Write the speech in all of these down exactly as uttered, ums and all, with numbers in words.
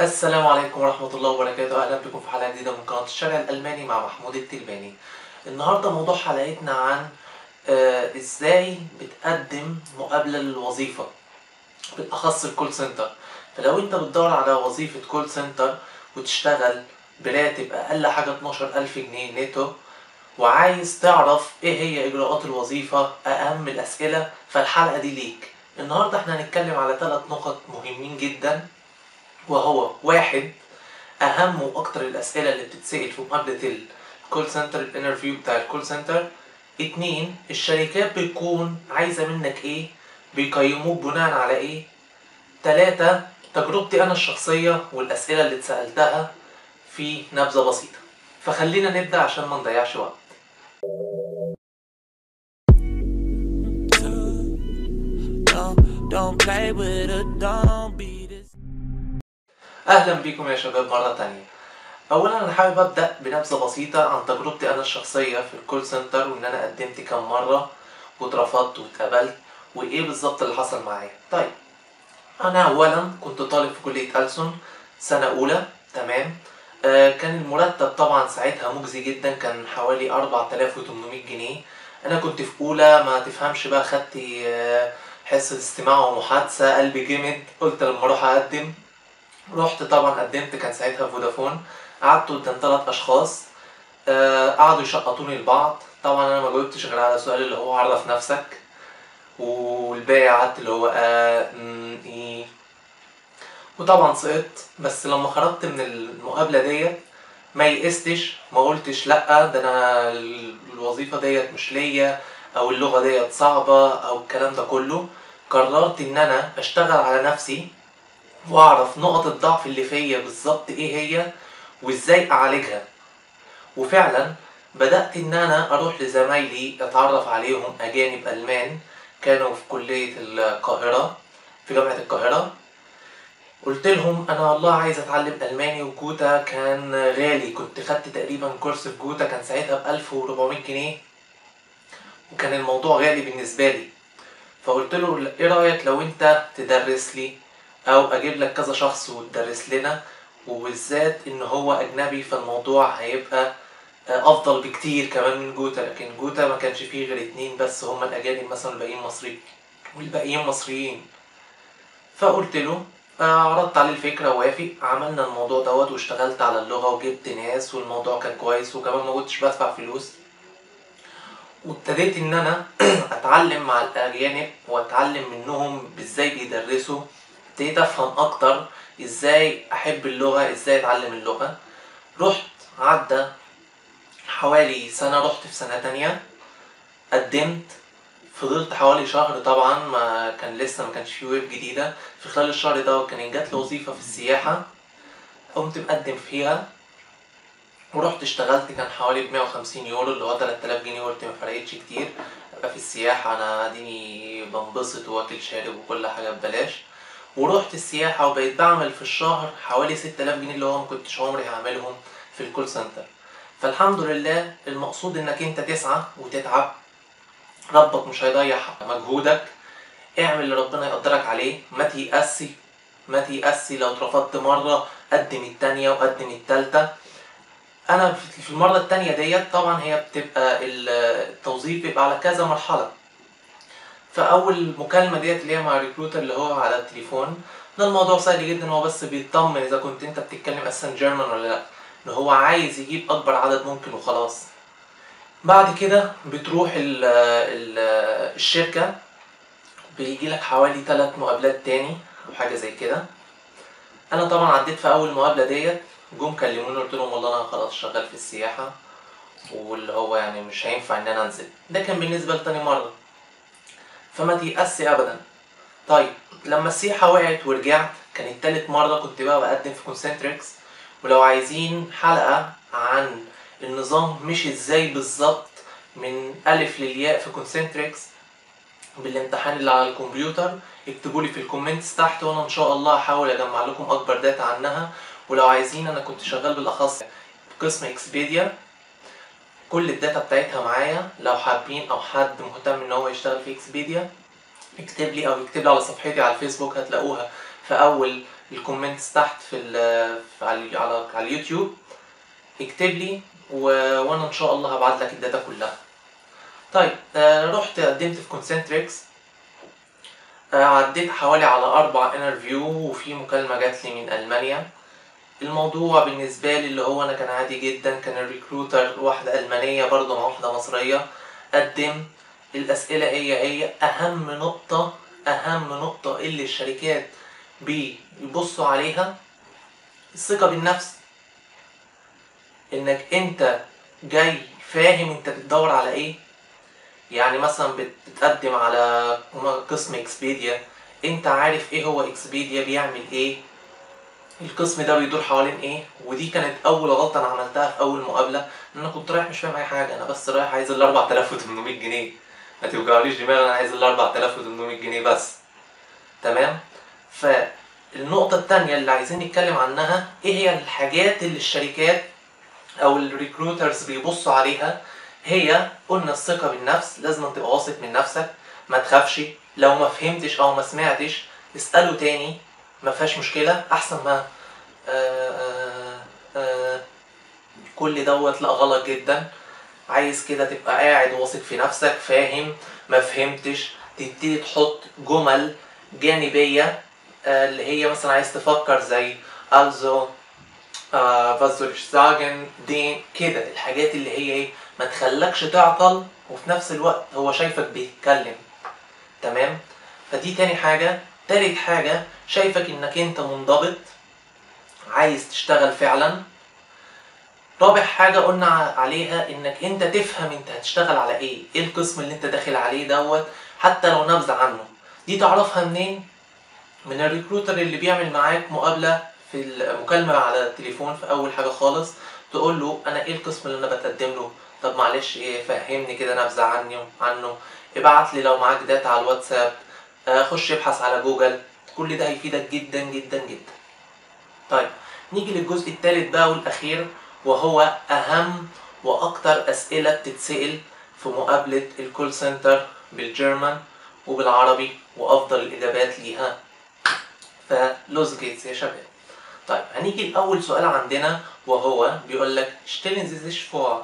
السلام عليكم ورحمة الله وبركاته. أهلا بكم في حلقة جديدة من قناة الشارع الألماني مع محمود التلباني. النهاردة موضوع حلقتنا عن آه إزاي بتقدم مقابلة للوظيفة بالأخص الكول سنتر. فلو أنت بتدور على وظيفة كول سنتر وتشتغل براتب أقل حاجة اتناشر ألف جنيه نتو وعايز تعرف إيه هي إجراءات الوظيفة أهم الأسئلة، فالحلقة دي ليك. النهاردة إحنا هنتكلم على ثلاث نقط مهمين جدا، وهو واحد، اهم واكتر الاسئله اللي بتتسال في مقابله الكول سنتر، الانترفيو بتاع الكول سنتر. اتنين، الشركات بتكون عايزه منك ايه، بيقيموك بناء على ايه. تلاته، تجربتي انا الشخصيه والاسئله اللي اتسالتها في نبذه بسيطه. فخلينا نبدا عشان ما نضيعش وقت. اهلا بيكم يا شباب مره تانية. اولا انا حابب ابدا بنبذه بسيطه عن تجربتي انا الشخصيه في الكول سنتر، وان انا قدمت كام مره واترفضت واتقبلت وايه بالظبط اللي حصل معايا. طيب، انا اولا كنت طالب في كليه ألسن سنه اولى، تمام. آه كان المرتب طبعا ساعتها مجزي جدا، كان حوالي اربعة آلاف وتمنمية جنيه. انا كنت في اولى، ما تفهمش بقى، خدت آه حصه استماع ومحادثه، قلبي جمد، قلت لما اروح اقدم. رحت طبعا قدمت، كان ساعتها فودافون. قعدت قدام ثلاث اشخاص، آه قعدوا يشقطوني لبعض. طبعا انا ما جاوبتش غير على سؤال اللي هو عرف نفسك، والباقي قعدت اللي هو آه ايه، وطبعا سقطت. بس لما خرجت من المقابله ديت ما يئستش، ما قلتش لا ده انا الوظيفه ديت مش ليا، او اللغه ديت صعبه، او الكلام ده كله. قررت ان انا اشتغل على نفسي واعرف نقط الضعف اللي فيا بالظبط ايه هي وازاي اعالجها. وفعلا بدات ان انا اروح لزمايلي اتعرف عليهم، اجانب المان كانوا في كليه القاهره، في جامعه القاهره. قلت لهم انا والله عايز اتعلم الماني، وجوتا كان غالي، كنت خدت تقريبا كورس في جوتا كان ساعتها ب ألف وأربعمية جنيه، وكان الموضوع غالي بالنسبه لي. فقلت له ايه رايك لو انت تدرس لي، او اجيب لك كذا شخص وتدرس لنا، وبالذات ان هو اجنبي فالموضوع هيبقى افضل بكتير كمان من جوتا. لكن جوتا ما كانش فيه غير اتنين بس هم الاجانب، مثلا الباقيين مصريين والباقيين مصريين. فقلت له، عرضت عليه الفكره ووافق. عملنا الموضوع دوت واشتغلت على اللغه وجبت ناس، والموضوع كان كويس، وكمان ما كنتش بدفع فلوس. وابتديت ان انا اتعلم مع الاجانب واتعلم منهم ازاي بيدرسوا، ابتديت افهم اكتر ازاي احب اللغه، ازاي اتعلم اللغه. رحت عدى حوالي سنه، رحت في سنه تانية قدمت، فضلت حوالي شهر. طبعا ما كان لسه ما كانش فيه ويب جديده. في خلال الشهر ده كان جات لي وظيفه في السياحه، قمت مقدم فيها ورحت اشتغلت. كان حوالي ب مية وخمسين يورو اللي هو تلات آلاف جنيه، قلت ما فرقتش كتير، ابقى في السياحه انا اديني بنبسط واكل شارب وكل حاجه ببلاش. ورحت السياحة وبقيت بعمل في الشهر حوالي ستة آلاف جنيه اللي هو ما كنتش عمري هعملهم في الكول سنتر. فالحمد لله. المقصود انك انت تسعى وتتعب، ربك مش هيضيع مجهودك، اعمل اللي ربنا يقدرك عليه، ما تيأسي ما تيأسي. لو اترفضت مرة قدم التانية وقدم التالتة. انا في المرة التانية ديت طبعا هي بتبقى التوظيف بيبقى على كذا مرحلة. فاول مكالمه ديت اللي هي مع الريكروتر اللي هو على التليفون ده، الموضوع سهل جدا، هو بس بيطمن اذا كنت انت بتتكلم اصلا جيرمان ولا لا، ان هو عايز يجيب اكبر عدد ممكن وخلاص. بعد كده بتروح ال ال الشركه، بيجي لك حوالي ثلاث مقابلات تاني او حاجه زي كده. انا طبعا عديت في اول مقابله ديت، جم كلموني قلت لهم والله انا خلاص شغال في السياحه، واللي هو يعني مش هينفع ان انا انزل. ده كان بالنسبه لتاني مره. فما تيأسي ابدا. طيب، لما السياحه وقعت ورجعت كانت تالت مره، كنت بقى بقدم في كونسنتريكس. ولو عايزين حلقه عن النظام مشي ازاي بالظبط من الف للياء في كونسنتريكس بالامتحان اللي على الكمبيوتر، اكتبوا لي في الكومنتس تحت، وانا ان شاء الله هحاول اجمع لكم اكبر داتا عنها. ولو عايزين، انا كنت شغال بالاخص بقسم اكسبيديا، كل الداتا بتاعتها معايا. لو حابين او حد مهتم ان هو يشتغل في اكسبيديا يكتب لي، او يكتب لي على صفحتي على الفيسبوك، هتلاقوها في اول الكومنتس تحت في على على اليوتيوب، اكتب لي وانا ان شاء الله هبعت لك الداتا كلها. طيب رحت قدمت في كونسنتريكس، عديت حوالي على اربع انترفيو وفي مكالمه جات لي من المانيا. الموضوع بالنسبه لي اللي هو انا كان عادي جدا، كان الريكروتر واحده المانيه برضه مع واحده مصريه. قدم الاسئله هي هي اهم نقطه اهم نقطه اللي الشركات بيبصوا عليها الثقه بالنفس، انك انت جاي فاهم انت بتدور على ايه. يعني مثلا بتقدم على قسم اكسبيديا، انت عارف ايه هو اكسبيديا، بيعمل ايه، القسم ده بيدور حوالين ايه. ودي كانت اول غلطه انا عملتها في اول مقابله، ان انا كنت رايح مش فاهم اي حاجه، انا بس رايح عايز ال اربعة الاف وتمنمية جنيه، ما توجعليش دماغي، انا عايز ال اربعة الاف وتمنمية جنيه بس. تمام. فالنقطه الثانيه اللي عايزين نتكلم عنها، ايه هي الحاجات اللي الشركات او الريكروترز بيبصوا عليها؟ هي قلنا الثقه بالنفس، لازم تبقى واثق من نفسك، ما تخافش، لو ما فهمتش او ما سمعتش اساله تاني، ما فيهاش مشكله، احسن ما آآ آآ كل دوت. لا غلط جدا، عايز كده تبقى قاعد واثق في نفسك، فاهم، ما فهمتش تبتدي تحط جمل جانبيه اللي هي مثلا عايز تفكر زي also was ich sagen den كده، الحاجات اللي هي ايه ما تخلكش تعطل وفي نفس الوقت هو شايفك بيتكلم. تمام. فدي تاني حاجه. تالت حاجه، شايفك انك انت منضبط عايز تشتغل فعلا. رابع حاجه قلنا عليها، انك انت تفهم انت هتشتغل على ايه، ايه القسم اللي انت داخل عليه دوت، حتى لو نبذه عنه. دي تعرفها منين؟ من الريكروتر اللي بيعمل معاك مقابله في المكالمه على التليفون. في اول حاجه خالص تقول له انا ايه القسم اللي انا بتقدم له، طب معلش ايه فهمني كده نبذه عني عنه، ابعت لي لو معاك داتا على الواتساب، خش ابحث على جوجل، كل ده هيفيدك جدا جدا جدا. طيب نيجي للجزء الثالث بقى والاخير، وهو اهم واكتر اسئله بتتسال في مقابله الكول سنتر بالجرمن وبالعربي، وافضل الاجابات ليها. فلوز جيتس يا شباب. طيب هنيجي لاول سؤال عندنا، وهو بيقول لك stellen Sie sich vor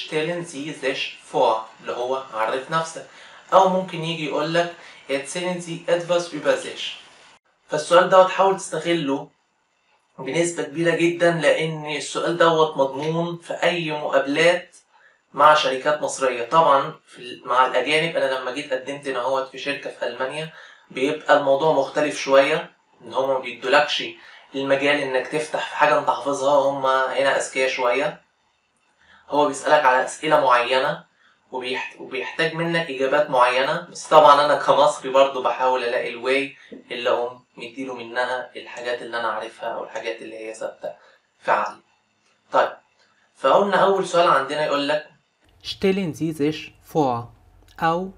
stellen Sie sich vor، اللي هو عرف نفسك، او ممكن يجي يقول لك erzählen Sie etwas über sich. فالسؤال دوت حاول تستغله بنسبة كبيرة جدا، لأن السؤال دوت مضمون في أي مقابلات مع شركات مصرية. طبعا في مع الأجانب، أنا لما جيت قدمت هنا اهوت في شركة في ألمانيا، بيبقى الموضوع مختلف شوية، إن هما ما بيدولكش المجال إنك تفتح في حاجة أنت حافظها، هما هنا أذكياء شوية، هو بيسألك على أسئلة معينة وبيحتاج منك اجابات معينه. بس طبعا انا كمصري برضو بحاول الاقي الواي اللي هم مديله منها الحاجات اللي انا عارفها او الحاجات اللي هي ثابته فعلا. طيب فقلنا اول سؤال عندنا يقول لك stellen Sie sich vor او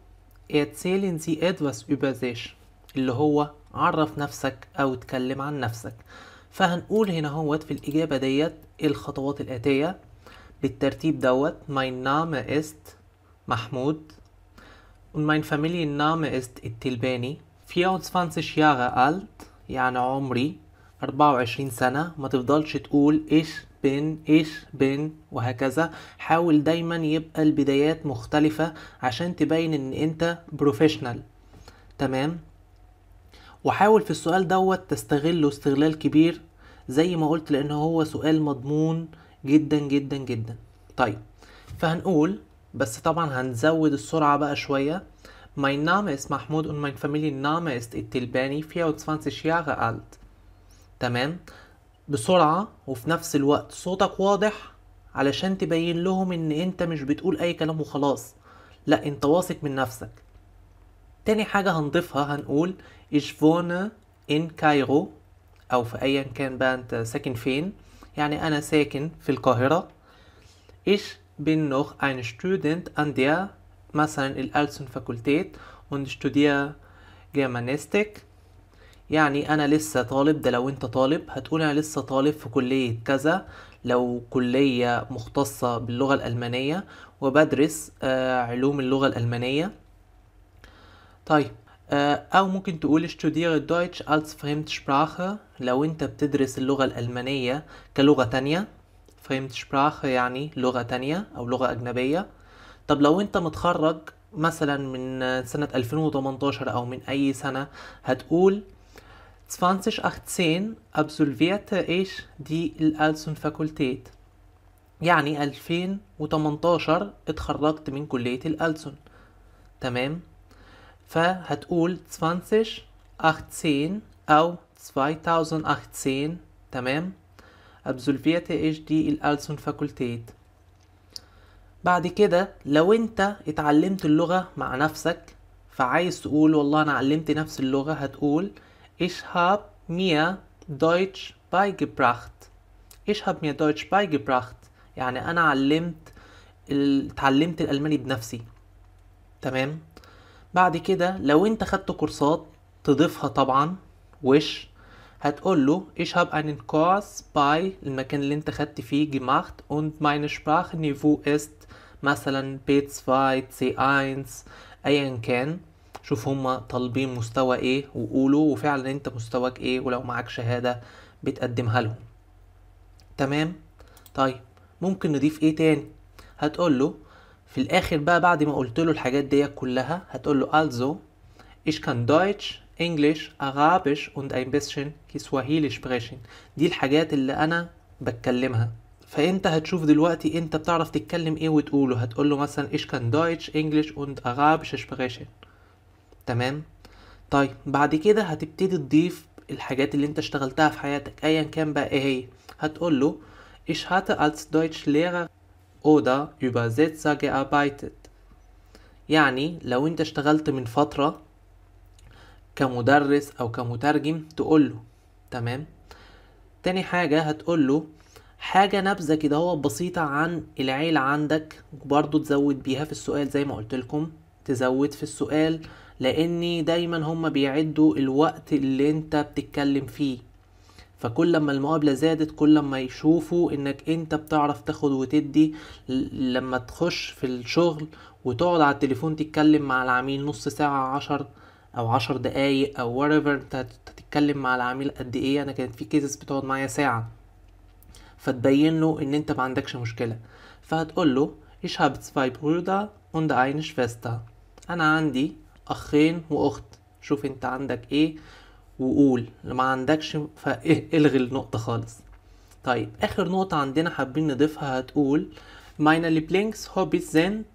erzählen Sie etwas über sich، اللي هو عرف نفسك او اتكلم عن نفسك. فهنقول هنا هوت في الاجابه ديت الخطوات الاتيه بالترتيب دوت: mein Name ist Mahmoud und mein Familienname ist التلباني، vierundzwanzig Jahre alt، يعني عمري اربعة وعشرين سنة. ما تفضلش تقول إيش بن إيش بن وهكذا، حاول دايما يبقى البدايات مختلفة عشان تبين إن أنت بروفيشنال. تمام. وحاول في السؤال دوت تستغله استغلال كبير زي ما قلت، لأنه هو سؤال مضمون جدا جدا جدا. طيب فهنقول، بس طبعا هنزود السرعة بقى شوية: Mein Name ist Mahmoud und mein Familienname ist التلباني vierundzwanzig Jahre alt. تمام. بسرعة وفي نفس الوقت صوتك واضح علشان تبين لهم ان انت مش بتقول اي كلام وخلاص، لا انت واثق من نفسك. تاني حاجة هنضيفها، هنقول Ich wohne in Kairo، او في ايا كان بقى انت ساكن فين، يعني انا ساكن في القاهرة. Ich bin noch ein Student an der مثلا الألسن فاكولتيت und studiere Germanistik، يعني أنا لسه طالب. ده لو أنت طالب هتقول أنا لسه طالب في كلية كذا، لو كلية مختصة باللغة الألمانية، وبدرس آه علوم اللغة الألمانية. طيب أو ممكن تقول studiere Deutsch als Fremdsprache لو أنت بتدرس اللغة الألمانية كلغة تانية. Fremdsprache يعني لغة تانية أو لغة أجنبية. طب لو أنت متخرج مثلا من سنة ألفين وتمنتاشر أو من أي سنة هتقول ألفين وتمنتاشر absolvierte ich die Elsenfakultät. يعني ألفين وتمنتاشر اتخرجت من كلية الألسن. تمام؟ فهتقول ألفين وتمنتاشر أو ألفين وتمنتاشر. تمام؟ absolvierte ich die Elsenfakultät. بعد كده لو انت اتعلمت اللغة مع نفسك فعايز تقول والله أنا علمت نفس اللغة هتقول Ich habe mir Deutsch beigebracht. Ich habe mir Deutsch beigebracht. يعني أنا علمت اتعلمت الألماني بنفسي. تمام؟ بعد كده لو أنت خدت كورسات تضيفها طبعا وش هتقول له Ich habe einen Kurs bei المكان اللي أنت خدت فيه gemacht und meine Sprachniveau ist مثلا بي اتنين سي واحد أيا كان. شوف هما طالبين مستوى ايه وقولوا وفعلا انت مستواك ايه ولو معاك شهادة بتقدمها لهم. تمام؟ طيب ممكن نضيف ايه تاني؟ هتقوله في الاخر بقى بعد ما قلت له الحاجات دي كلها هتقوله also ich kann Deutsch, Englisch, Arabisch und ein bisschen Kiswahili sprechen. دي الحاجات اللي انا بتكلمها. فانت هتشوف دلوقتي انت بتعرف تتكلم ايه وتقوله. هتقوله مثلا ich kann Deutsch, Englisch und Arabisch sprechen. تمام؟ طيب بعد كده هتبتدي تضيف الحاجات اللي انت اشتغلتها في حياتك ايا كان بقى ايه هي. هتقول له Ich hatte als Deutschlehrer oder Übersetzer gearbeitet. يعني لو انت اشتغلت من فترة كمدرس او كمترجم تقول له. تمام؟ تاني حاجة هتقول له حاجة نبذة كده هو بسيطة عن العيلة عندك وبرضه تزود بيها في السؤال زي ما قلت لكم. تزود في السؤال لأني دايما هما بيعدوا الوقت اللي انت بتتكلم فيه. فكل لما المقابلة زادت كل لما يشوفوا انك انت بتعرف تاخد وتدي. لما تخش في الشغل وتقعد على التليفون تتكلم مع العميل نص ساعة عشر او عشر دقايق او whatever انت تتكلم مع العميل قد ايه. انا كانت في كيسز بتقعد معايا ساعة. فتبين له ان انت ما عندكش مشكلة. فهتقول له Ich habe zwei Brüder und eine Schwester. انا عندي اخين واخت. شوف انت عندك ايه وقول. ما عندكش فالغي النقطه خالص. طيب اخر نقطه عندنا حابين نضيفها هتقول meine Lieblingshobbys sind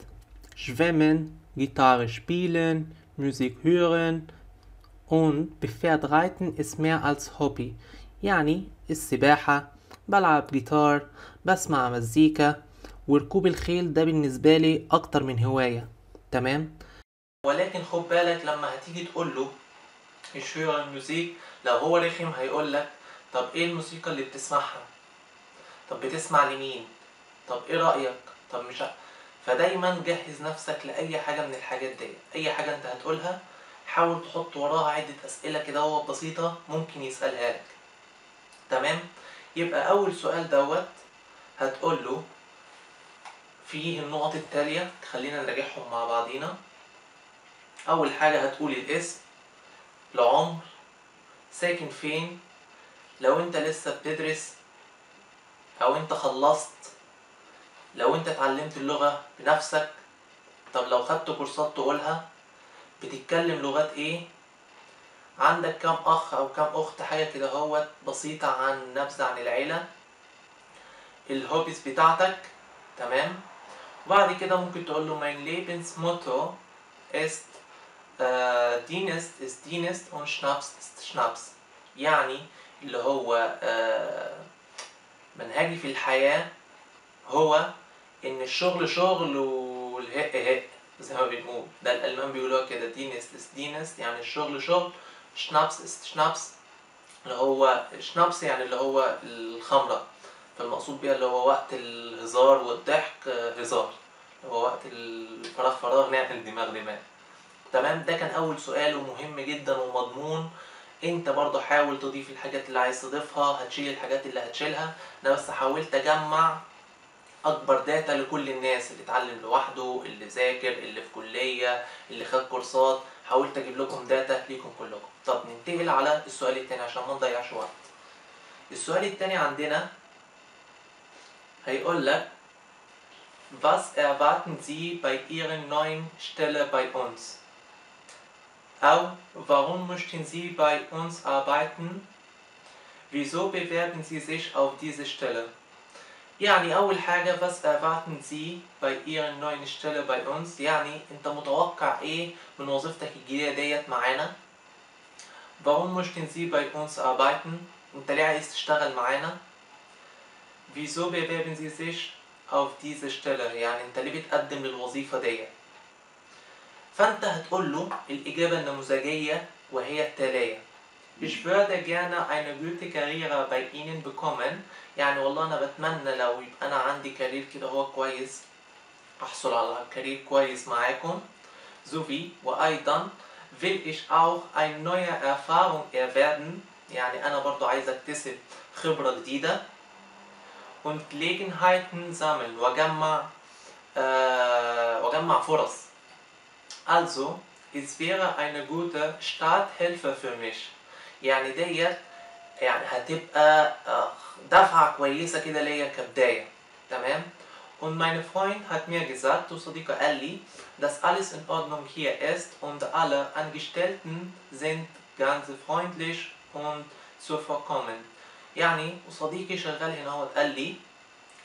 schwimmen, Gitarre spielen, Musik hören und Pferd reiten ist mehr als Hobby. يعني السباحه، بلعب جيتار، بسمع مزيكا، وركوب الخيل ده بالنسبه لي اكتر من هوايه. تمام؟ ولكن خد بالك لما هتيجي تقول له ايش هو الموسيقى لو هو رخم هيقول لك طب ايه الموسيقى اللي بتسمعها؟ طب بتسمع لمين؟ طب ايه رايك؟ طب مش ع... فدايما جهز نفسك لاي حاجه من الحاجات دي. اي حاجه انت هتقولها حاول تحط وراها عده اسئله كده هو بسيطه ممكن يسالها لك. تمام؟ يبقى اول سؤال دوت هتقول له في النقط التاليه. خلينا نراجعهم مع بعضينا. أول حاجة هتقول الاسم، العمر، ساكن فين، لو أنت لسه بتدرس أو أنت خلصت، لو أنت اتعلمت اللغة بنفسك، طب لو خدت كورسات تقولها، بتتكلم لغات إيه، عندك كام أخ أو كام أخت، حاجة كده هوت بسيطة عن نبذة عن العيلة، الهوبيز بتاعتك. تمام؟ وبعد كده ممكن تقول له mein Lebensmotto ist آه دينست است دينست و شنابس است شنابس. يعني اللي هو آه منهجي في الحياة هو ان الشغل شغل والهق هق زي ما بنقول. ده الألمان بيقولوها كده دينست است دينست يعني الشغل شغل، شنابس است شنابس اللي هو شنابس يعني اللي هو الخمرة. فالمقصود بيها اللي هو وقت الهزار والضحك هزار، اللي هو وقت الفراغ فراغ نعمل دماغ دماغ. تمام؟ ده كان أول سؤال ومهم جدا ومضمون. أنت برضه حاول تضيف الحاجات اللي عايز تضيفها، هتشيل الحاجات اللي هتشيلها. أنا بس حاولت أجمع أكبر داتا لكل الناس، اللي اتعلم لوحده، اللي ذاكر، اللي في كلية، اللي خد كورسات. حاولت اجيب لكم داتا ليكم كلكم. طب ننتقل على السؤال الثاني عشان ما نضيعش وقت. السؤال الثاني عندنا هيقول لك Was erwarten Sie bei Ihrer neuen Stelle bei uns? Auch warum möchten Sie bei uns arbeiten? Wieso bewerben Sie sich auf diese Stelle? يعني أول حاجة بس erwarten Sie bei Ihren neuen Stelle bei uns، يعني أنت متوقع إيه من وظيفتك الجديدة ديت معانا؟ warum möchten Sie bei uns arbeiten؟ أنت ليه عايز تشتغل معانا؟ wieso bewerben Sie sich auf diese Stelle؟ يعني أنت ليه بتقدم للوظيفة ديت؟ فأنت هتقول له الإجابة النموذجية وهي التالية: Ich würde gerne eine gute Karriere bei Ihnen bekommen. يعني والله أنا بتمنى لو يبقى أنا عندي كارير كده هو كويس، أحصل على كارير كويس معاكم. sowie وأيضا will ich auch eine neue Erfahrung erwerben. يعني أنا برضو عايز أكتسب خبرة جديدة. und Gelegenheiten sammeln وجمع آه وجمع فرص. also es wäre eine gute Starthilfe für mich. يعني ديت يعني هتبقى دفعة كويسة كده ليا كبداية، تمام؟ und mein Freund hat mir gesagt، وصديقي قال لي، dass alles in Ordnung hier ist und alle Angestellten sind ganz freundlich und zuvorkommend. يعني وصديقي شغال هنا هو قال لي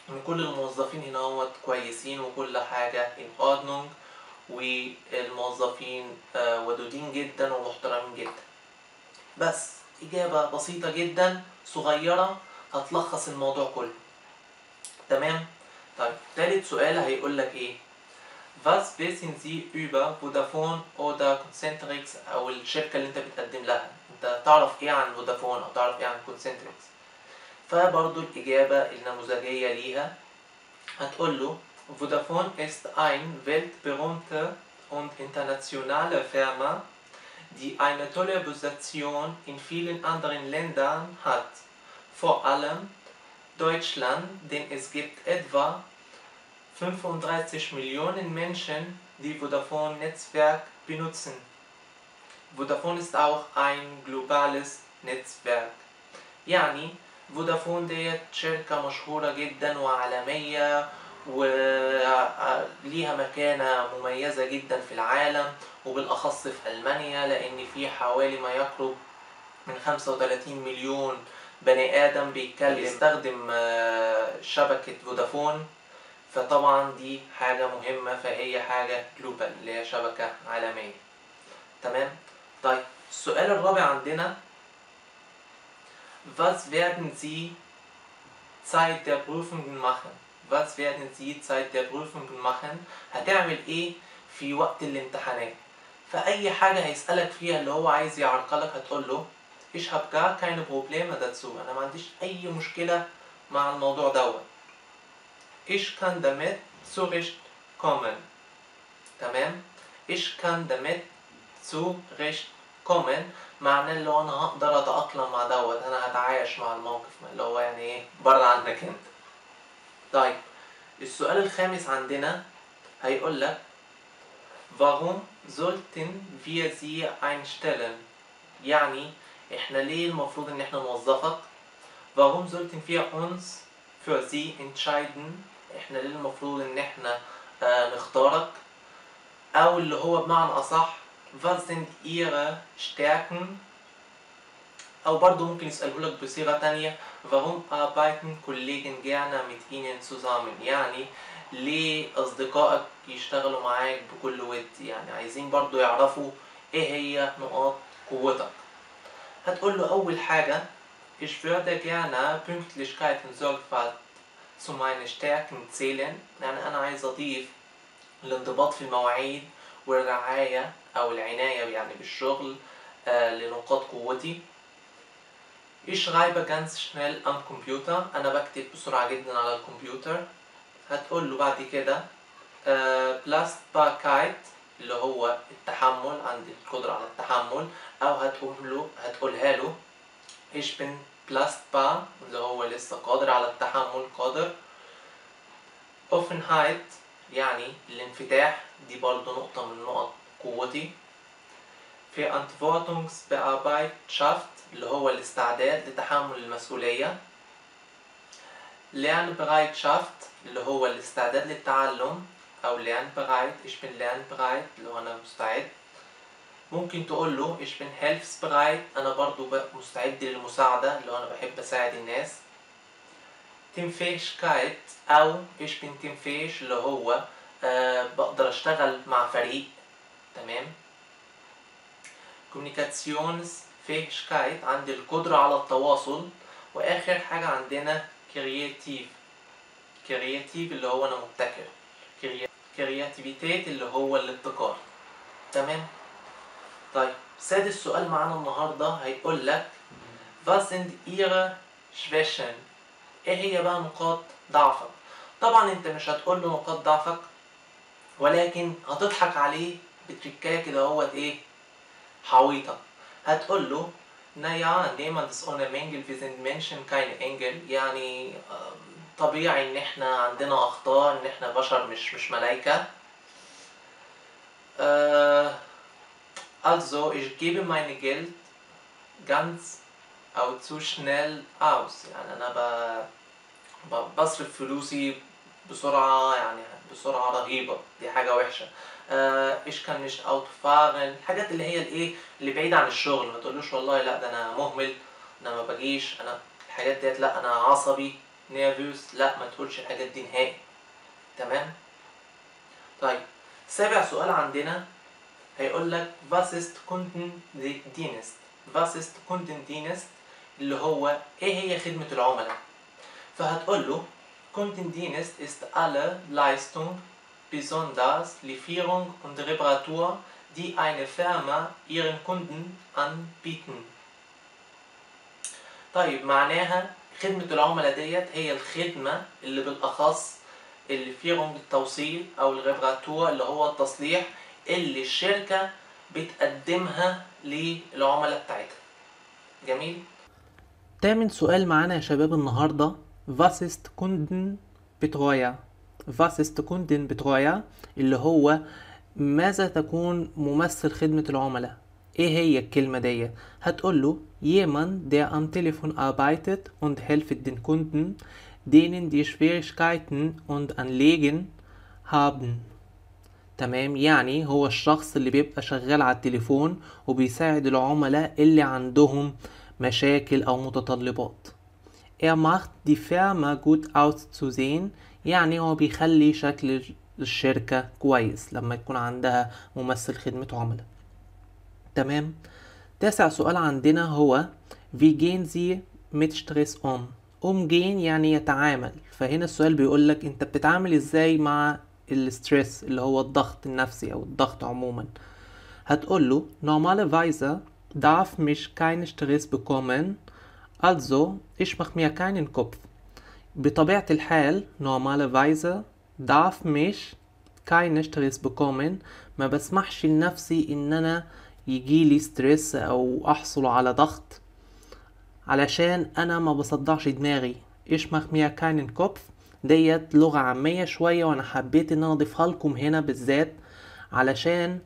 إن كل الموظفين هنا هو كويسين وكل حاجة in Ordnung، والموظفين ودودين جدا ومحترمين جدا. بس إجابة بسيطة جدا صغيرة هتلخص الموضوع كله، تمام؟ طيب تالت سؤال هيقولك إيه؟ Was wissen Sie über Vodafone oder Concentrix أو الشركة اللي أنت بتقدم لها؟ أنت تعرف إيه عن فودافون أو تعرف إيه عن Concentrix؟ فبرضو الإجابة النموذجية ليها هتقوله: Vodafone ist ein weltberühmte und internationale Firma, die eine tolle Position in vielen anderen Ländern hat, vor allem Deutschland, denn es gibt etwa fünfunddreißig Millionen Menschen, die Vodafone-Netzwerk benutzen. Vodafone ist auch ein globales Netzwerk. يعني فودافون ديت شركة مشهورة جدا وعالمية وليها مكانة مميزة جدا في العالم، وبالأخص في ألمانيا، لأن في حوالي ما يقرب من خمسة وثلاثين مليون بني آدم بيتكلم بيستخدم شبكة فودافون. فطبعا دي حاجة مهمة، فهي حاجة جلوبال اللي هي شبكة عالمية، تمام؟ طيب السؤال الرابع عندنا Was werden Sie Zeit der Prüfungen machen؟ Was werden Sie Zeit der Prüfungen machen؟ هتعمل إيه في وقت الامتحانات؟ فأي حاجة هيسألك فيها اللي هو عايز يعرقلك هتقول له Ich habe gar keine Probleme dazu، أنا ما عنديش أي مشكلة مع الموضوع دوت. Ich kann damit zurechtkommen، تمام؟ Ich kann damit zurechtkommen معناه اللي هو أنا هقدر أتأقلم مع دوت، أنا هتعايش مع الموقف اللي هو يعني إيه بره عنك أنت. طيب السؤال الخامس عندنا هيقول لك Warum sollten wir sie einstellen؟ يعني احنا ليه المفروض ان احنا نوظفك؟ Warum sollten wir uns für sie entscheiden؟ احنا ليه المفروض ان احنا آه نختارك؟ او اللي هو بمعنى اصح Was sind ihre Stärken؟ او برضه ممكن يسألهولك بصيغة تانية Warum arbeiten Kollegen gerne mit ihnen zusammen؟ يعني ليه أصدقائك يشتغلوا معاك بكل ود، يعني عايزين برضو يعرفوا إيه هي نقاط قوتك. هتقول له أول حاجة Ich würde gerne Pünktlichkeit und Sorgfalt zu meinen Stärken zählen، يعني أنا عايز أضيف الانضباط في المواعيد والرعاية أو العناية يعني بالشغل آه لنقاط قوتي. Ich schreibe ganz schnell am Computer، أنا بكتب بسرعة جدا على الكمبيوتر. هتقول له بعد كده بلاستباكايت اللي هو التحمل، عندي القدرة على التحمل، أو هتقول له هتقولها له Ich bin belastbar اللي هو لسه قادر على التحمل، قادر. Offenheit يعني الانفتاح، دي برضه نقطة من نقط قوتي. Verantwortungsbereitschaft اللي هو الاستعداد لتحمل المسؤولية. Lernbereitschaft اللي هو الاستعداد للتعلم أو lernbereit. Ich bin lernbereit اللي هو أنا مستعد. ممكن تقول له ich bin hilfsbereit، أنا برضو مستعد للمساعدة اللي هو أنا بحب أساعد الناس. Teamfähigkeit أو ich bin teamfähig اللي هو أه بقدر أشتغل مع فريق، تمام. Kommunikationsfähigkeit عندي القدرة على التواصل. وآخر حاجة عندنا creative. creative اللي هو أنا مبتكر. creativity اللي هو الابتكار، تمام. طيب سادس سؤال معانا النهاردة هيقول لك was sind ihre Schwächen؟ ايه هي بقى نقاط ضعفك؟ طبعا انت مش هتقول له نقاط ضعفك، ولكن هتضحك عليه بتريكايه كده اهوت ايه؟ حويطة. هتقول له نايا نيمان دس اون مانجل في زند منشن كاين انجل، يعني طبيعي ان احنا عندنا اخطاء، ان احنا بشر مش مش ملايكة. أه Also ich gebe mein Geld ganz أو zu schnell aus، يعني أنا بصرف فلوسي بسرعة، يعني بسرعة رهيبة، دي حاجة وحشة. ich kann nicht Auto fahren، الحاجات اللي هي الإيه اللي بعيدة عن الشغل. ما تقولوش والله لا ده أنا مهمل، أنا ما بجيش، أنا الحاجات ديت لا، أنا عصبي nervös، لا ما تقولش الحاجات دي نهائي، تمام. طيب سابع سؤال عندنا هيقول لك was ist Kundendienst؟ was ist Kundendienst اللي هو ايه هي خدمة العملاء. فهتقول له Kundendienst ist alle Leistung besonders Lieferung und Reparatur die eine Firma ihren Kunden anbieten. طيب معناها خدمة العملاء ديت هي الخدمة اللي بالأخص اللي Lieferung التوصيل أو الريبراتور اللي هو التصليح اللي الشركة بتقدمها للعملاء بتاعتها. جميل. تامن سؤال معانا يا شباب النهاردة Was ist Kundenbetreuer؟ Was ist Kundenbetreuer اللي هو ماذا تكون ممثل خدمة العملاء؟ ايه هي الكلمة دي؟ هتقول له jemand der am Telefon arbeitet und hilft den Kunden denen die Schwierigkeiten und Anliegen haben. تمام، يعني هو الشخص اللي بيبقى شغال على التليفون وبيساعد العملاء اللي عندهم مشاكل أو متطلبات. Er macht die Firma gut auszusehen، يعني هو بيخلي شكل الشركة كويس لما يكون عندها ممثل خدمة عملاء، تمام. تاسع سؤال عندنا هو Wie gehen Sie mit Stress um؟ umgehen يعني يتعامل. فهنا السؤال بيقولك انت بتتعامل ازاي مع الستريس اللي هو الضغط النفسي أو الضغط عموما. هتقول له Normalerweise darf mich kein Stress bekommen also ich mach mir keinen Kopf. بطبيعة الحال Normalerweise darf mich kein Stress bekommen، ما بسمحش لنفسي ان انا يجيلي ستريس او احصل على ضغط علشان انا ما بصدعش دماغي. ich mach mir keinen Kopf ديت لغة عامية شوية، وانا حبيت ان انا اضيفها لكم هنا بالذات علشان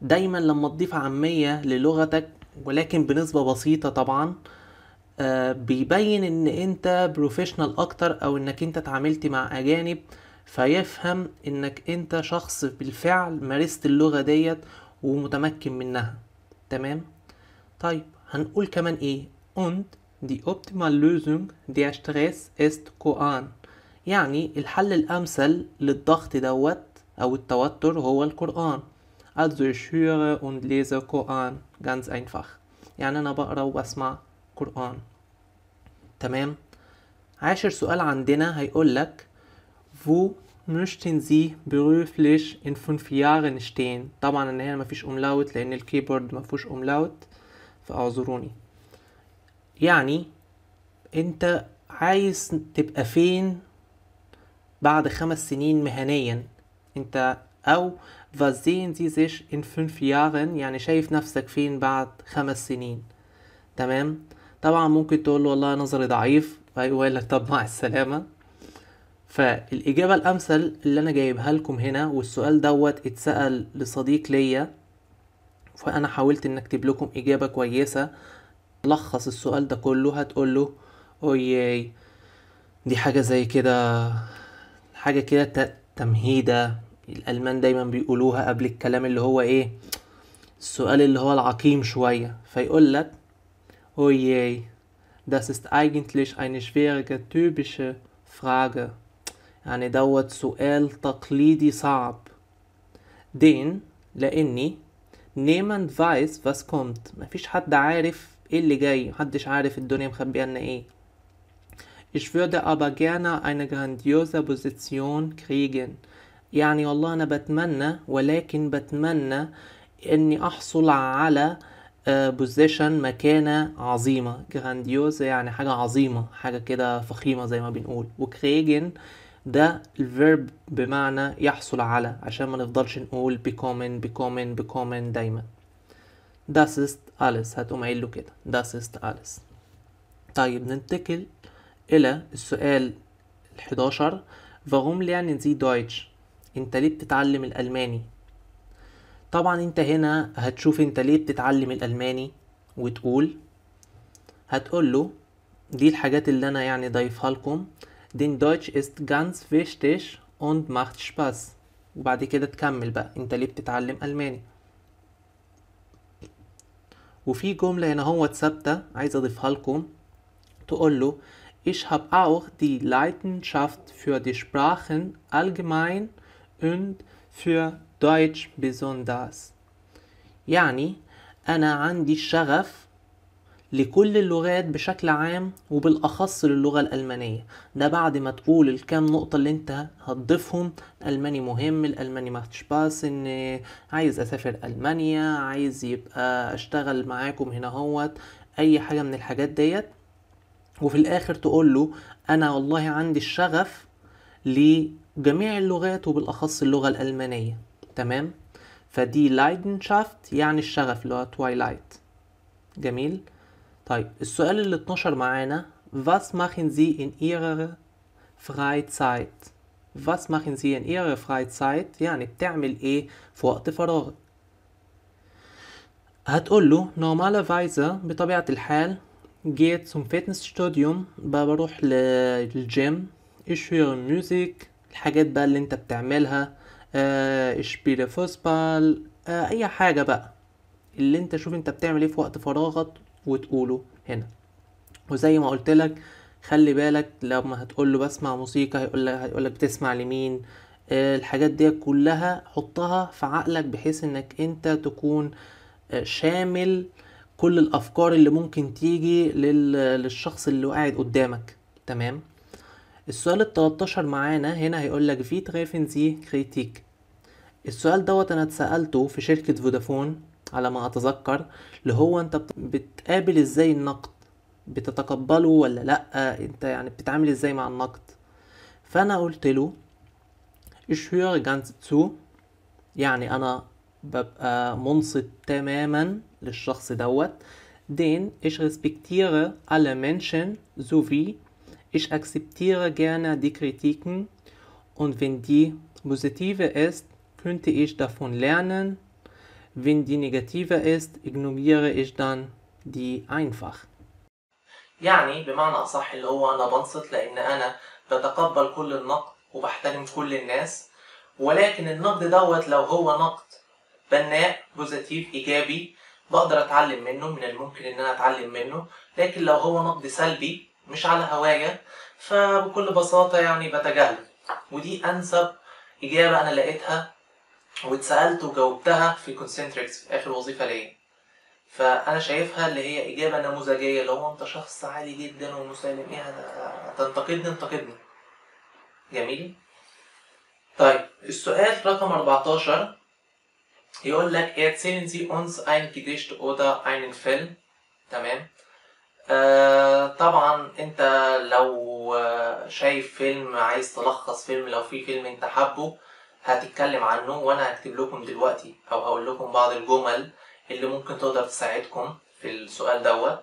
دايما لما تضيف عامية للغتك ولكن بنسبة بسيطة طبعا آه بيبين ان انت بروفيشنال اكتر او انك انت اتعاملت مع اجانب، فيفهم انك انت شخص بالفعل مارست اللغة ديت ومتمكن منها، تمام. طيب هنقول كمان ايه und die optimale Lösung der Stress ist Koran، يعني الحل الأمثل للضغط دوت أو التوتر هو القرآن. Also ich höre und lese Koran ganz einfach، يعني أنا بقرأ وبسمع قرآن، تمام. عاشر سؤال عندنا هيقولك Wo möchten Sie beruflich in fünf Jahren stehen؟ طبعا إن هنا مفيش أملاوت لأن الكيبورد مفيهوش أملاوت فأعذروني. يعني انت عايز تبقى فين بعد خمس سنين مهنيا انت، او was sehen Sie sich in fünf Jahren يعني شايف نفسك فين بعد خمس سنين، تمام. طبعا ممكن تقول له والله نظري ضعيف، فيقول لك طب مع السلامة. فالاجابة الامثل اللي انا جايبها لكم هنا والسؤال دوت اتسأل لصديق ليا فانا حاولت ان اكتب لكم اجابه كويسه لخص السؤال ده كله. هتقول له اوياي دي حاجه زي كده، حاجه كده تمهيده، الالمان دايما بيقولوها قبل الكلام اللي هو ايه، السؤال اللي هو العقيم شويه. فيقول لك اوياي das ist eigentlich eine schwierige typische Frage، يعني دوت سؤال تقليدي صعب. den لاني niemand weiß was kommt، مفيش حد عارف ايه اللي جاي، محدش عارف الدنيا مخبيه لنا ايه. ich würde aber gerne eine grandiose Position kriegen، يعني والله انا بتمنى، ولكن بتمنى اني احصل على بوزيشن، مكانة عظيمة. جرانديوز يعني حاجة عظيمة، حاجة كده فخيمة زي ما بنقول. وكريجن ده الفيرب بمعنى يحصل على، عشان ما نفضلش نقول بيكومن بيكومن بيكومن دايما. داس است أليس، هتقوم قايل له كده داس است أليس. طيب ننتقل إلى السؤال الحداشر، فاغوم ليرنن زي دويتش، انت ليه بتتعلم الألماني؟ طبعا انت هنا هتشوف انت ليه بتتعلم الالماني، وتقول هتقول له دي الحاجات اللي انا يعني ضايفها لكم. den Deutsch ist ganz wichtig und macht Spaß، وبعد كده تكمل بقى انت ليه بتتعلم الماني. وفي جمله هنا هو ثابته عايز اضيفها لكم، تقول له ich habe auch die Leidenschaft für die Sprachen allgemein und für Deutsch besonders، يعني أنا عندي الشغف لكل اللغات بشكل عام وبالأخص للغة الألمانية. ده بعد ما تقول الكام نقطة اللي أنت هتضيفهم، الألماني مهم، الألماني ماختش باس، إن عايز أسافر ألمانيا، عايز يبقى أشتغل معاكم هنا هوت، أي حاجة من الحاجات ديت. وفي الآخر تقول له أنا والله عندي الشغف لجميع اللغات وبالأخص اللغة الألمانية، تمام؟ فدي لايدنشافت يعني الشغف اللي هو تويلايت. جميل. طيب السؤال اللي اتناشر معانا، was machen Sie in Ihrer Freizeit؟ was machen Sie in Ihrer Freizeit؟ يعني بتعمل ايه في وقت فراغك؟ هتقول له normalerweise بطبيعة الحال geht zum Fitnessstudium، بروح للجيم، ich höre Musik، الحاجات بقى اللي انت بتعملها، اشبيل فوسبال، اي حاجه بقى اللي انت شوف انت بتعمل ايه في وقت فراغك وتقوله هنا. وزي ما قلت لك خلي بالك لما هتقول له بسمع موسيقى، هيقول لك هيقول لك بتسمع لمين، الحاجات دي كلها حطها في عقلك بحيث انك انت تكون شامل كل الافكار اللي ممكن تيجي للشخص اللي قاعد قدامك، تمام؟ السؤال التلاتاشر معانا هنا هيقول لك في تريفن زي كريتيك. السؤال دوت انا اتسالته في شركه فودافون على ما اتذكر، اللي هو انت بتقابل ازاي النقد، بتتقبله ولا لا، انت يعني بتتعامل ازاي مع النقد. فانا قلت له ich höre ganz zu، يعني انا ببقى منصت تماما للشخص دوت. den ich respektiere alle Menschen sowie ich akzeptiere gerne die Kritiken und wenn die positive ist, könnte ich davon lernen. Wenn die negative ist, ignoriere ich dann die einfach. يعني بمعنى أصح اللي هو أنا بنصت لأن أنا بتقبل كل النقد وبحترم كل الناس، ولكن النقد دوت لو هو نقد بناء بوزيتيف إيجابي بقدر أتعلم منه، من الممكن إن أنا أتعلم منه. لكن لو هو نقد سلبي مش على هواية فبكل بساطة يعني بتجاهله. ودي أنسب إجابة أنا لقيتها واتسألت وجاوبتها في كونسنتريكس في آخر وظيفة ليا، فأنا شايفها اللي هي إجابة نموذجية، اللي هو أنت شخص عالي جدا ومسالم، إيه هتنتقدني انتقدني. جميل. طيب السؤال رقم أربعتاشر يقول لك erzählen Sie uns ein Gedicht oder einen Film، تمام؟ آه طبعا انت لو آه شايف فيلم عايز تلخص فيلم، لو في فيلم انت حابه هتتكلم عنه، وانا هكتب لكم دلوقتي او هقول لكم بعض الجمل اللي ممكن تقدر تساعدكم في السؤال دوت.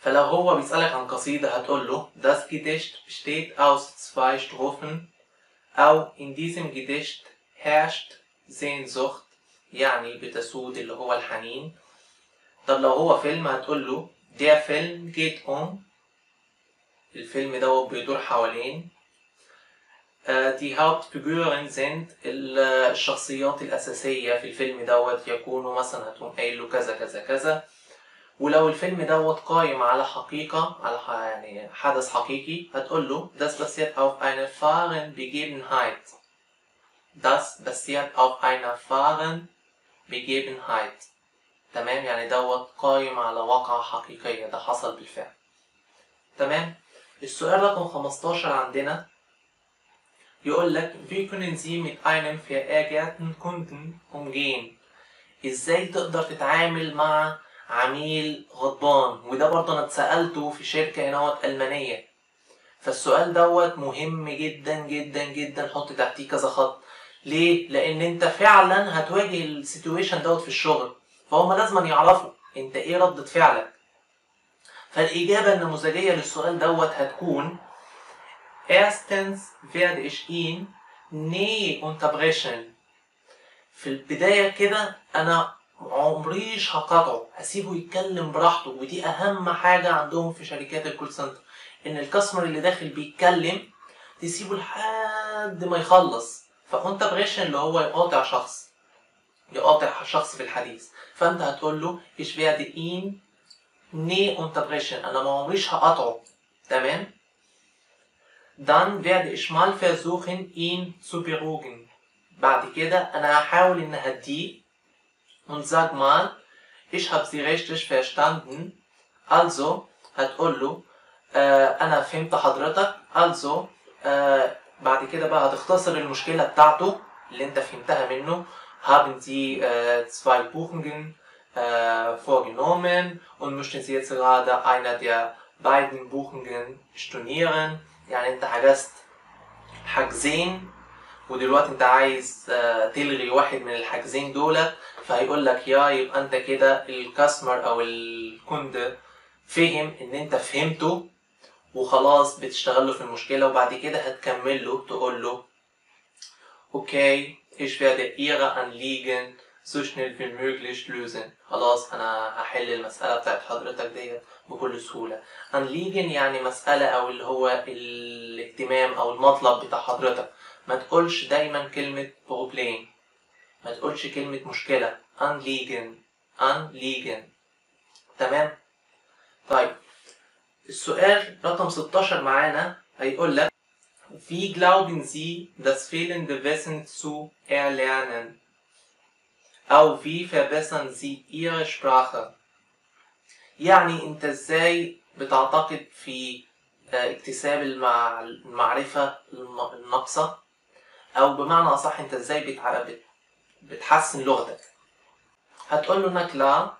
فلو هو بيسألك عن قصيدة هتقول له Das Gedicht besteht aus zwei Strophen، او In diesem Gedicht herrscht Sehnsucht يعني بتسود اللي هو الحنين. طب لو هو فيلم هتقول له der Film geht um، الفيلم دوت بيدور حوالين. Die Hauptfiguren sind، الشخصيات الأساسية في الفيلم دوت يكونوا، مثلا هتقوم قايل له كذا كذا كذا. ولو الفيلم دوت قايم على حقيقة، على يعني حدث حقيقي، هتقول له das basiert auf einer wahren Begebenheit. Das basiert auf einer wahren Begebenheit. تمام، يعني دوت قايم على واقعة حقيقية، ده حصل بالفعل. تمام. السؤال رقم خمستاشر عندنا يقول لك wie können Sie mit einem verärgerten Kunden umgehen؟ ازاي تقدر تتعامل مع عميل غضبان؟ وده برضه انا اتسألته في شركة هنا ألمانية، فالسؤال دوت مهم جدا جدا جدا، حط تحتيه كذا خط. ليه؟ لأن أنت فعلا هتواجه السيتويشن دوت في الشغل، فهم لازم يعرفوا أنت إيه ردة فعلك. فالإجابة النموذجية للسؤال دوت هتكون Erstens werde ich ihn nie unterbrechen. في البداية كده أنا عمريش هقاطعه، هسيبه يتكلم براحته. ودي أهم حاجة عندهم في شركات الكول سنتر، إن الكاستمر اللي داخل بيتكلم تسيبه لحد ما يخلص. فunterbrechen اللي هو يقاطع شخص، يقاطع شخص في الحديث. فأنت هتقول له ich werde ihn nie unterbrechen، أنا ما عمريش هقاطعه. تمام؟ Dann werde ich mal versuchen ihn zu beruhigen. بعد كده أنا هحاول إن أهديه. Und sag mal ich hab sie richtig verstanden. Also هتقول له آه أنا فهمت حضرتك. Also آه بعد كده بقى هتختصر المشكلة بتاعته اللي أنت فهمتها منه. Haben Sie آه zwei Buchungen آه vorgenommen und möchten Sie jetzt gerade einer der beiden Buchungen stornieren؟ يعني انت حجزت حجزين ودلوقتي انت عايز تلغي واحد من الحجزين دولت. فهيقول لك يا يبقى انت كده الكاستمر او الكوند فهم ان انت فهمته وخلاص، بتشتغله في المشكله. وبعد كده هتكمل له تقول له اوكي ich werde ihre Anliegen so schnell wie möglich lösen. خلاص انا هحل المساله بتاعت حضرتك ديت بكل سهوله. Anliegen يعني مساله او اللي هو الاهتمام او المطلب بتاع حضرتك. ما تقولش دايما كلمه Problem، ما تقولش كلمه مشكله. Anliegen Anliegen. تمام. طيب السؤال رقم ستاشر معانا هيقول لك Wie glauben Sie das fehlende Wissen zu erlernen? أو wie verbessern Sie Ihre Sprache؟ يعني أنت إزاي بتعتقد في اكتساب المعرفة الناقصة، أو بمعنى أصح أنت إزاي بتحسن لغتك؟ هتقول له na klar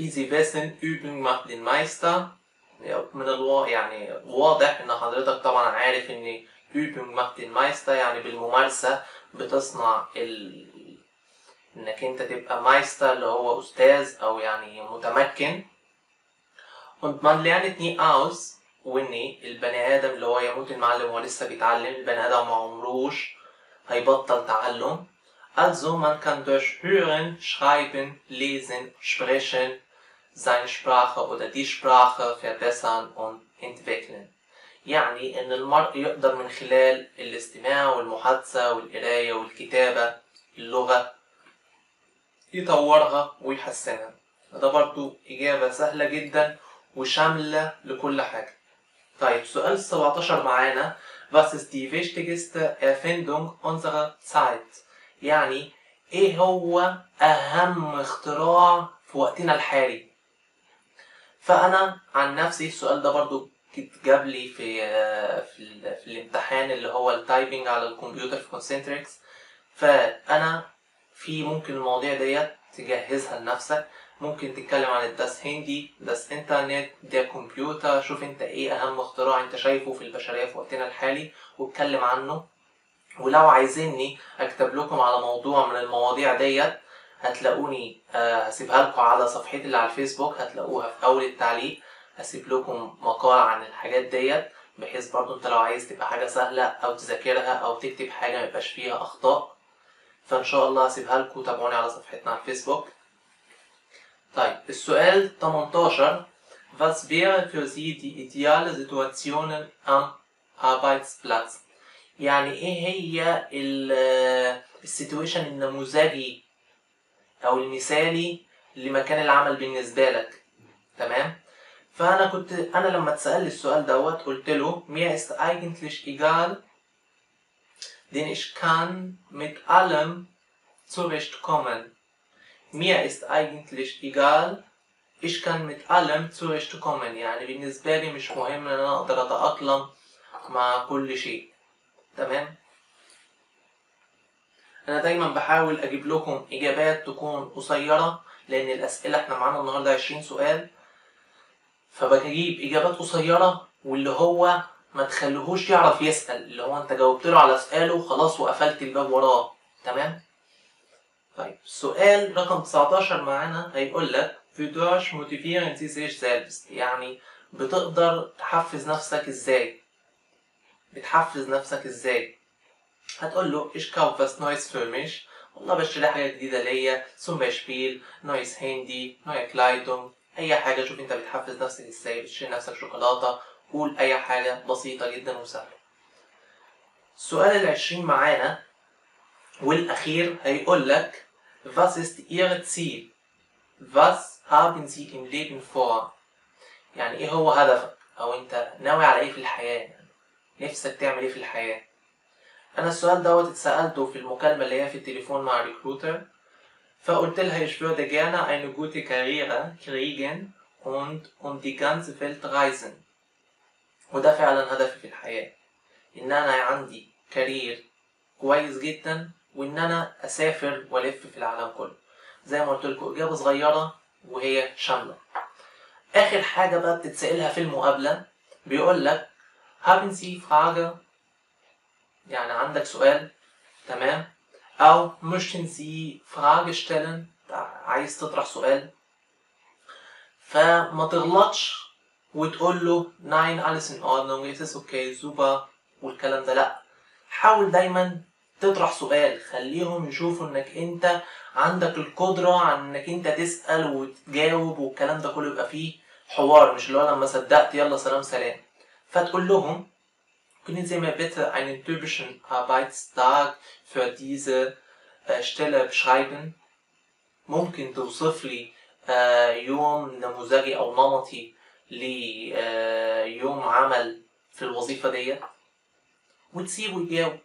wie Sie wissen Übung macht den Meister. من الواضح يعني واضح إن حضرتك طبعا عارف إن Übung macht den Meister يعني بالممارسة بتصنع ال انك انت تبقى مايستر اللي هو استاذ او يعني متمكن. und man lernt nie aus، وان البني ادم اللي هو يموت المعلم هو لسه بيتعلم، البني ادم ما عمروش هيبطل تعلم. also man kann durch hören schreiben lesen sprechen seine Sprache oder die Sprache verbessern und entwickeln. يعني ان المرء يقدر من خلال الاستماع والمحادثه والقرايه والكتابه اللغه يطورها ويحسنها. ده برضو إجابة سهلة جدا وشاملة لكل حاجة. طيب سؤال سبعتاشر معانا Was ist die wichtigste Erfindung unserer Zeit؟ يعني إيه هو أهم اختراع في وقتنا الحالي؟ فأنا عن نفسي السؤال ده برضو اتجاب لي في, في, في الامتحان اللي هو التايبنج على الكمبيوتر في كونسنتريكس. فأنا في ممكن المواضيع ديت تجهزها لنفسك، ممكن تتكلم عن الداس هندي، داس انترنت، ده كمبيوتر. شوف انت ايه اهم اختراع انت شايفه في البشريه في وقتنا الحالي واتكلم عنه. ولو عايزيني اكتب لكم على موضوع من المواضيع ديت هتلاقوني آه هسيبها لكم على صفحتي اللي على الفيسبوك، هتلاقوها في اول التعليق. هسيب لكم مقال عن الحاجات ديت، بحيث برضو انت لو عايز تبقى حاجه سهله او تذاكرها او تكتب حاجه ميبقاش فيها اخطاء. فان شاء الله هسيبها لكم، تابعوني على صفحتنا على الفيسبوك. طيب السؤال ثمانية عشر: Was wäre für Sie die ideale Situation am Arbeitsplatz؟ يعني ايه هي السيتويشن النموذجي او المثالي لمكان العمل بالنسبه لك، تمام؟ فانا كنت انا لما اتسال السؤال دوت قلت له mir ist eigentlich egal, denn ich kann mit allem zurechtkommen. Mir ist eigentlich egal, ich kann mit allem zurechtkommen. يعني بالنسبه لي مش مهم ان انا اقدر اتاقلم مع كل شيء، تمام؟ انا دايما بحاول اجيب لكم اجابات تكون قصيره، لان الاسئله احنا معانا النهارده عشرين سؤال، فبجيب اجابات قصيره واللي هو ما تخليهوش يعرف يسال، اللي هو انت جاوبت له على سؤاله وخلاص وقفلت الباب وراه، تمام؟ طيب السؤال رقم تسعة عشر معانا هيقول لك Wodurch motivieren Sie sich selbst؟ يعني بتقدر تحفز نفسك ازاي؟ بتحفز نفسك ازاي؟ هتقول له ich kaufe was Neues für mich، والله بشتري حاجه جديده ليا، zum Beispiel neues Handy, neue Kleidung، اي حاجه. شوف انت بتحفز نفسك ازاي، بتشتري نفسك شوكولاته، قول اي حاجه بسيطه جدا وسهله. السؤال العشرين معانا والاخير هيقول لك was ist Ihr Ziel؟ was haben Sie im Leben vor؟ يعني ايه هو هدفك، او انت ناوي على ايه في الحياه، نفسك تعمل ايه في الحياه؟ انا السؤال دوت اتسالته في المكالمه اللي هي في التليفون مع الريكروتر، فقلت لها ich würde gerne eine gute Karriere kriegen und um die ganze Welt reisen. وده فعلا هدفي في الحياه، ان انا عندي كارير كويس جدا وان انا اسافر والف في العالم كله. زي ما قلت لكم اجابه صغيره وهي شامله. اخر حاجه بقى بتتسالها في المقابله بيقول لك haben Sie Frage؟ يعني عندك سؤال، تمام؟ أو möchten Sie Frage stellen؟ عايز تطرح سؤال. فما تغلطش وتقول له nein alles in Ordnung، es ist okay super والكلام ده، لأ. حاول دايما تطرح سؤال، خليهم يشوفوا إنك أنت عندك القدرة على إنك أنت تسأل وتجاوب والكلام ده كله، يبقى فيه حوار، مش اللي هو لما صدقت يلا سلام سلام. فتقول لهم können Sie mir bitte einen typischen Arbeitstag für diese Stelle beschreiben؟ ممكن توصف لي يوم نموذجي أو نمطي ليوم عمل في الوظيفة دي، وتسيبه يجاوب.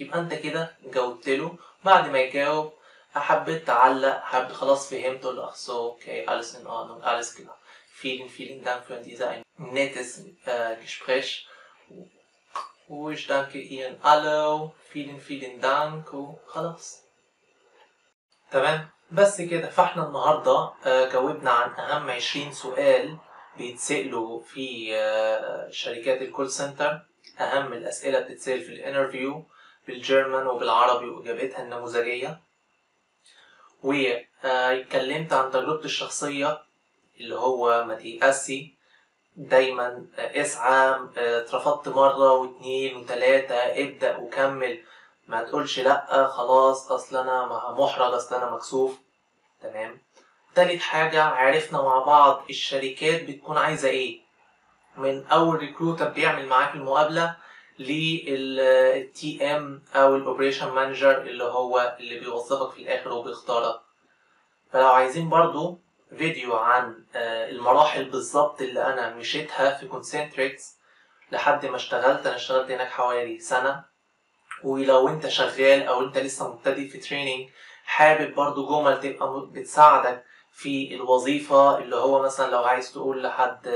يبقى أنت كده جاوبت له. بعد ما يجاوب حبيت تعلق، حبيت خلاص فهمت، قول له ach so okay alles in Ordnung alles klar vielen vielen Dank für diese nettes äh, Gespräch. Oh, ich danke Ihnen alle. Vielen, vielen Dank. وخلاص. تمام؟ بس كده. فاحنا النهارده جاوبنا عن أهم عشرين سؤال بيتسألوا في شركات الكول سنتر. أهم الأسئلة بتتسأل في الانترفيو بالجرمن وبالعربي وإجابتها النموذجية. واتكلمت عن تجربتي الشخصية اللي هو ما تيأسي، دايما اسعى، اترفضت مرة واتنين وتلاتة ابدأ وكمل، ما تقولش لأ خلاص أصل أنا محرج أصل أنا مكسوف، تمام؟ تالت حاجة عرفنا مع بعض الشركات بتكون عايزة إيه، من أول ريكروتر بيعمل معاك المقابلة للتي إم أو الأوبريشن مانجر اللي هو اللي بيوظفك في الآخر وبيختارك. فلو عايزين برضو فيديو عن المراحل بالظبط اللي انا مشيتها في كونسنتريكس لحد ما اشتغلت، انا اشتغلت هناك حوالي سنه. ولو انت شغال او انت لسه مبتدئ في تريننج حابب برضو جمل تبقى بتساعدك في الوظيفه، اللي هو مثلا لو عايز تقول لحد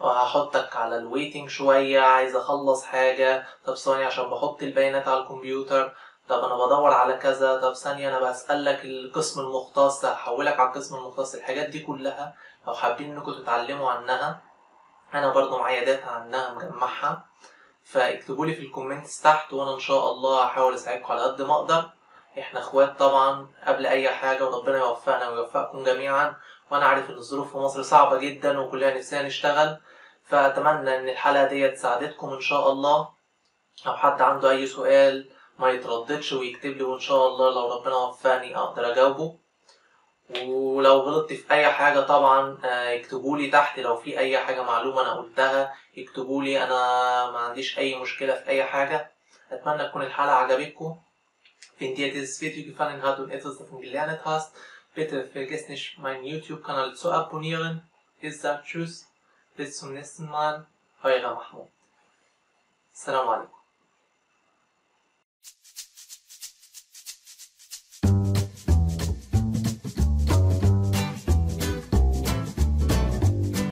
هحطك على الويتنج شويه، عايز اخلص حاجه، طب ثانيه عشان بحط البيانات على الكمبيوتر، طب انا بدور على كذا، طب ثانيه انا بسالك القسم المختص، هحولك على القسم المختص. الحاجات دي كلها لو حابين انكم تتعلموا عنها، انا برضو معايا داتا عنها مجمعها، فاكتبوا لي في الكومنتس تحت وانا ان شاء الله هحاول اساعدكم على قد ما اقدر. احنا اخوات طبعا قبل اي حاجه، وربنا يوفقنا ويوفقكم جميعا. وانا عارف ان الظروف في مصر صعبه جدا وكلنا نفسنا نشتغل، فاتمنى ان الحلقه دي ساعدتكم ان شاء الله. لو حد عنده اي سؤال ما يترددش ويكتب لي، وان شاء الله لو ربنا وفقني اقدر اجاوبه. ولو غلطت في اي حاجه طبعا اكتبوا لي تحت، لو في اي حاجه معلومه انا قلتها اكتبوا لي، انا ما عنديش اي مشكله في اي حاجه. اتمنى تكون الحلقه عجبتكم. Wenn dir dieses Video gefallen hat und etwas davon gelernt hast, bitte vergiss nicht, meinen YouTube-Kanal zu abonnieren. Ich sage Tschüss, bis zum nächsten Mal, euer Mahmoud. Salam alaikum.